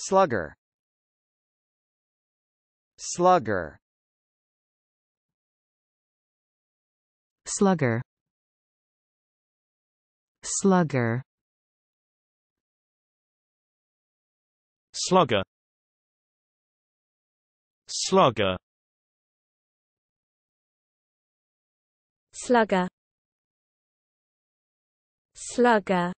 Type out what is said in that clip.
Slugger. Slugger. Slugger. Slugger. Slugger. Slugger. Slugger. Slugger.